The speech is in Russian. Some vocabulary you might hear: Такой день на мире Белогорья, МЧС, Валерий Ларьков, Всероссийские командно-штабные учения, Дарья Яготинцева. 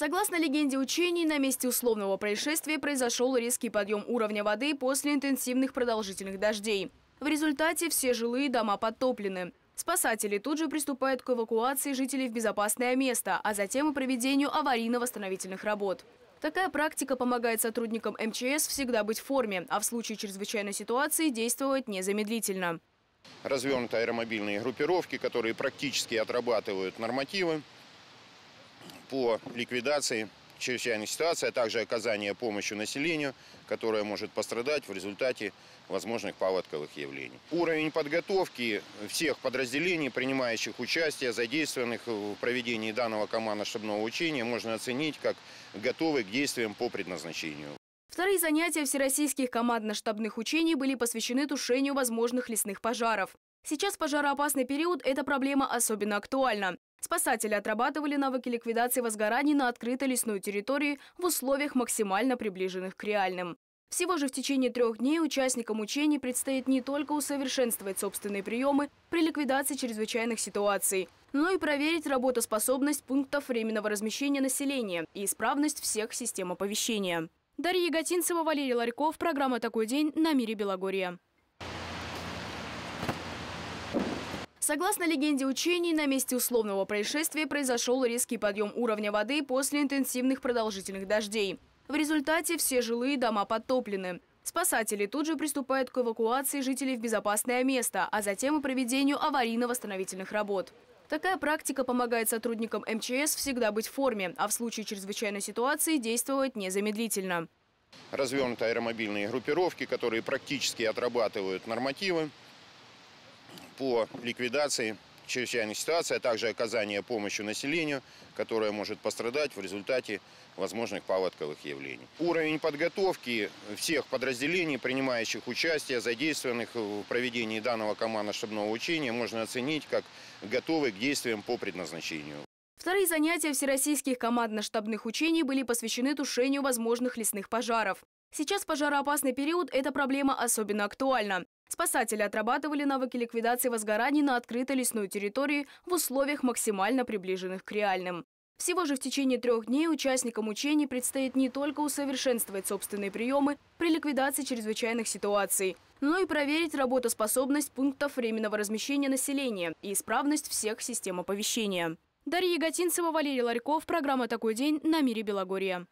Согласно легенде учений, на месте условного происшествия произошел резкий подъем уровня воды после интенсивных продолжительных дождей. В результате все жилые дома подтоплены. Спасатели тут же приступают к эвакуации жителей в безопасное место, а затем и проведению аварийно-восстановительных работ. Такая практика помогает сотрудникам МЧС всегда быть в форме, а в случае чрезвычайной ситуации действовать незамедлительно. Развернуты аэромобильные группировки, которые практически отрабатывают нормативы по ликвидации чрезвычайной ситуации, а также оказание помощи населению, которое может пострадать в результате возможных паводковых явлений. Уровень подготовки всех подразделений, принимающих участие, задействованных в проведении данного командно-штабного учения, можно оценить как готовы к действиям по предназначению. Вторые занятия Всероссийских командно-штабных учений были посвящены тушению возможных лесных пожаров. Сейчас пожароопасный период – эта проблема особенно актуальна. Спасатели отрабатывали навыки ликвидации возгораний на открытой лесной территории в условиях, максимально приближенных к реальным. Всего же в течение 3 дней участникам учений предстоит не только усовершенствовать собственные приемы при ликвидации чрезвычайных ситуаций, но и проверить работоспособность пунктов временного размещения населения и исправность всех систем оповещения. Дарья Яготинцева, Валерий Ларьков. Программа «Такой день» на мире Белогорья. Согласно легенде учений, на месте условного происшествия произошел резкий подъем уровня воды после интенсивных продолжительных дождей. В результате все жилые дома подтоплены. Спасатели тут же приступают к эвакуации жителей в безопасное место, а затем и проведению аварийно-восстановительных работ. Такая практика помогает сотрудникам МЧС всегда быть в форме, а в случае чрезвычайной ситуации действовать незамедлительно. Развернуты аэромобильные группировки, которые практически отрабатывают нормативы по ликвидации чрезвычайной ситуации, а также оказание помощи населению, которое может пострадать в результате возможных паводковых явлений. Уровень подготовки всех подразделений, принимающих участие, задействованных в проведении данного командно-штабного учения, можно оценить как готовы к действиям по предназначению. Вторые занятия Всероссийских командно-штабных учений были посвящены тушению возможных лесных пожаров. Сейчас пожароопасный период – эта проблема особенно актуальна. Спасатели отрабатывали навыки ликвидации возгораний на открытой лесной территории в условиях, максимально приближенных к реальным. Всего же в течение 3 дней участникам учений предстоит не только усовершенствовать собственные приемы при ликвидации чрезвычайных ситуаций, но и проверить работоспособность пунктов временного размещения населения и исправность всех систем оповещения. Дарья Яготинцева, Валерий Ларьков. Программа «Такой день» на мире Белогорья.